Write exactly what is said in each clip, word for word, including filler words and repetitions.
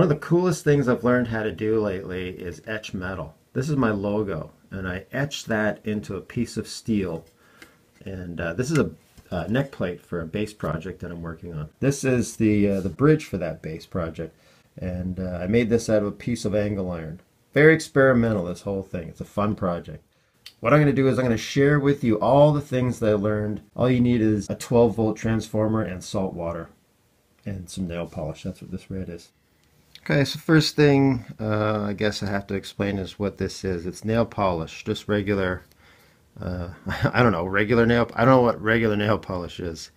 One of the coolest things I've learned how to do lately is etch metal. This is my logo, and I etched that into a piece of steel. And uh, this is a uh, neck plate for a base project that I'm working on. This is the, uh, the bridge for that base project. And uh, I made this out of a piece of angle iron. Very experimental, this whole thing. It's a fun project. What I'm going to do is I'm going to share with you all the things that I learned. All you need is a twelve volt transformer and salt water and some nail polish. That's what this red is. Okay, so first thing uh, I guess I have to explain is what this is. It's nail polish, just regular, uh, I don't know, regular nail, I don't know what regular nail polish is.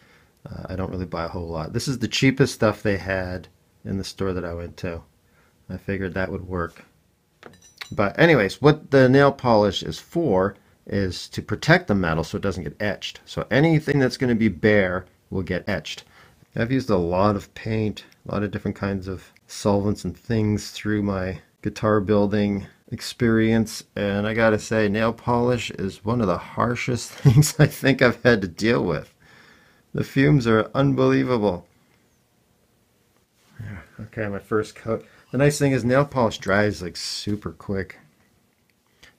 Uh, I don't really buy a whole lot. This is the cheapest stuff they had in the store that I went to. I figured that would work. But anyways, what the nail polish is for is to protect the metal so it doesn't get etched. So anything that's going to be bare will get etched. I've used a lot of paint, a lot of different kinds of solvents and things through my guitar building experience, and I gotta say, nail polish is one of the harshest things I think I've had to deal with. The fumes are unbelievable. Okay, my first coat. The nice thing is nail polish dries like super quick.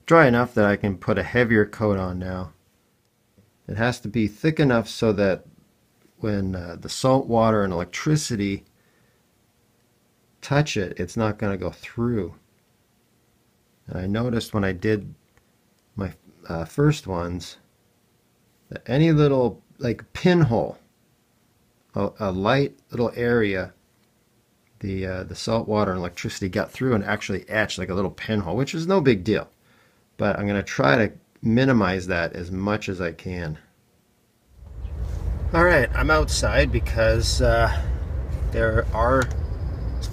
Dry enough that I can put a heavier coat on now. It has to be thick enough so that when uh, the salt water and electricity touch it, it's not going to go through. And I noticed when I did my uh, first ones that any little like pinhole, a, a light little area, the uh, the salt water and electricity got through and actually etched like a little pinhole, which is no big deal. But I'm going to try to minimize that as much as I can. Alright, I'm outside because uh, there are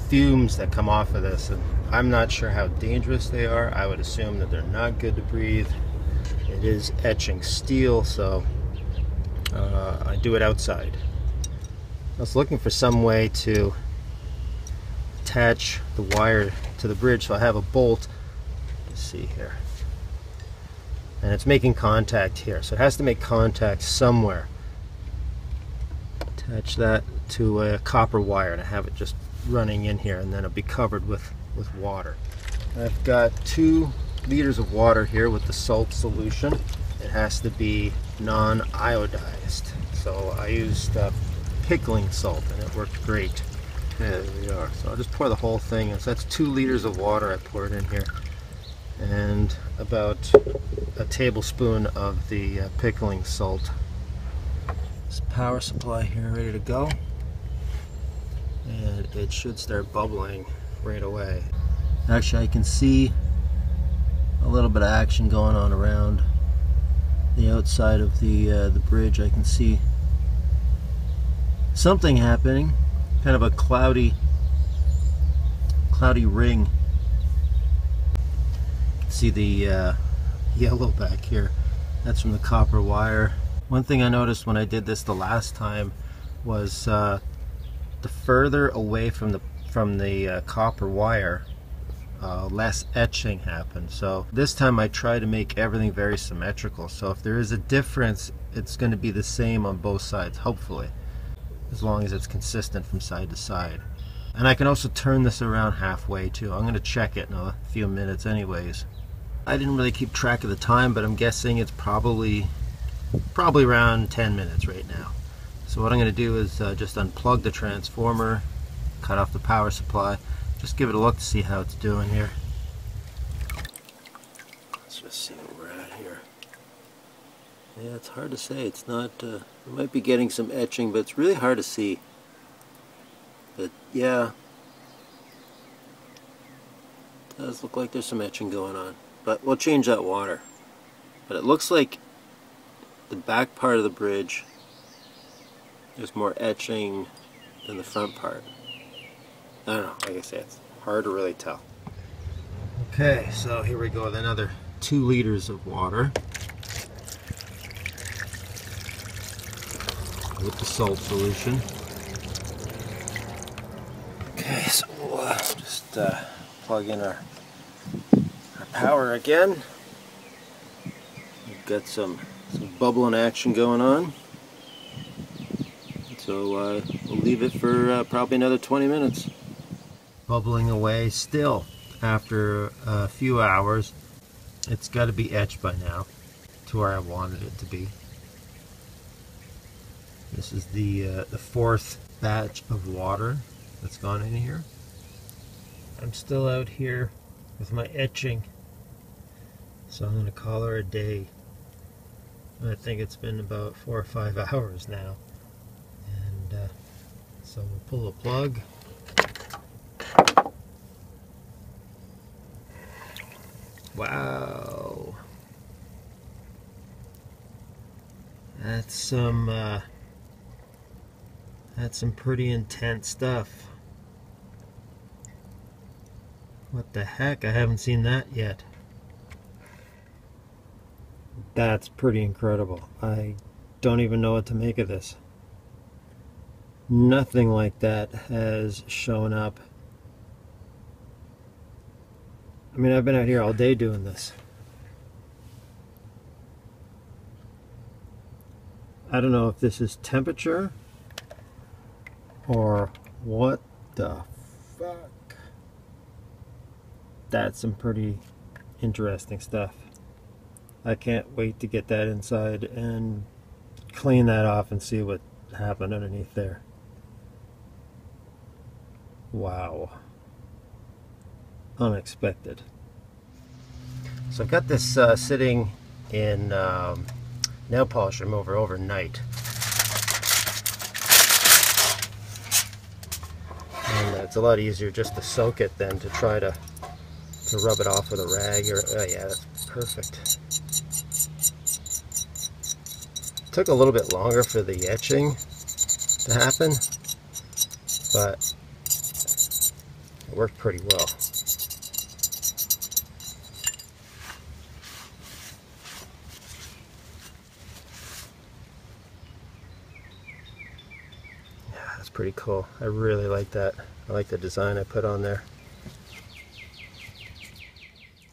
fumes that come off of this, and I'm not sure how dangerous they are. I would assume that they're not good to breathe. It is etching steel, so uh, I do it outside. I was looking for some way to attach the wire to the bridge, so I have a bolt. Let's see here. And it's making contact here, so it has to make contact somewhere. Attach that to a copper wire, and I have it just running in here, and then it'll be covered with with water. I've got two liters of water here with the salt solution. It has to be non-iodized, so I used uh, pickling salt, and it worked great. There we are. So I'll just pour the whole thing in. So that's two liters of water I poured in here, and about a tablespoon of the uh, pickling salt. This power supply here ready to go, and it should start bubbling right away. Actually, I can see a little bit of action going on around the outside of the uh, the bridge. I can see something happening, kind of a cloudy cloudy ring. You can see the uh, yellow back here. That's from the copper wire. One thing I noticed when I did this the last time was uh, the further away from the from the uh, copper wire, uh, less etching happened. So this time I try to make everything very symmetrical. So if there is a difference, it's going to be the same on both sides, hopefully, as long as it's consistent from side to side. And I can also turn this around halfway too. I'm going to check it in a few minutes anyways. I didn't really keep track of the time, but I'm guessing it's probably probably around ten minutes right now. So what I'm going to do is uh, just unplug the transformer, cut off the power supply, just give it a look to see how it's doing here. Let's just see what we're at here. Yeah, it's hard to say. It's not, uh, it might be getting some etching, but it's really hard to see. But yeah, it does look like there's some etching going on. But we'll change that water. But it looks like the back part of the bridge, there's more etching than the front part. I don't know, like I said, it's hard to really tell. Okay, so here we go with another two liters of water with the salt solution. Okay, so we'll uh, just uh, plug in our, our power again. We've got some Some bubbling action going on, so uh, we'll leave it for uh, probably another twenty minutes. bubbling away still after a few hours. It's got to be etched by now to where I wanted it to be. This is the uh, the fourth batch of water that's gone in here. I'm still out here with my etching, so I'm going to call her a day. I think it's been about four or five hours now, and uh, so we'll pull the plug. Wow, that's some uh, that's some pretty intense stuff. What the heck? I haven't seen that yet. That's pretty incredible. I don't even know what to make of this. Nothing like that has shown up. I mean, I've been out here all day doing this. I don't know if this is temperature or what the fuck. That's some pretty interesting stuff. I can't wait to get that inside and clean that off and see what happened underneath there. Wow. Unexpected. So I got this uh, sitting in um, nail polish remover overnight. And it's a lot easier just to soak it than to try to, to rub it off with a rag. Or, oh yeah, that's perfect. Took a little bit longer for the etching to happen, but it worked pretty well. Yeah, that's pretty cool. I really like that. I like the design I put on there.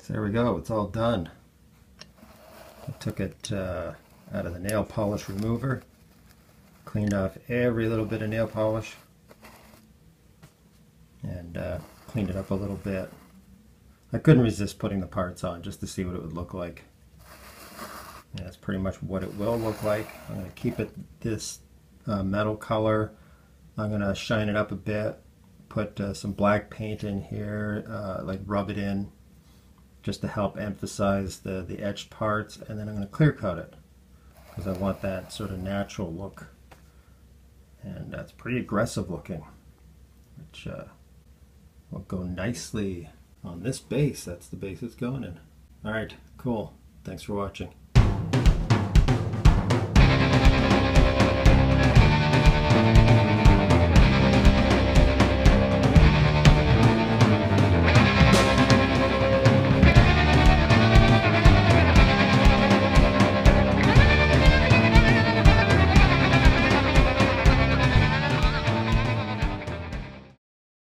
So there we go, it's all done. I took it uh, out of the nail polish remover, cleaned off every little bit of nail polish, and uh, cleaned it up a little bit. I couldn't resist putting the parts on just to see what it would look like. And that's pretty much what it will look like. I'm going to keep it this uh, metal color. I'm going to shine it up a bit, put uh, some black paint in here, uh, like rub it in just to help emphasize the, the etched parts, and then I'm going to clear coat it. I want that sort of natural look, and that's pretty aggressive looking, which uh, will go nicely on this base. That's the base it's going in. Alright, cool. Thanks for watching.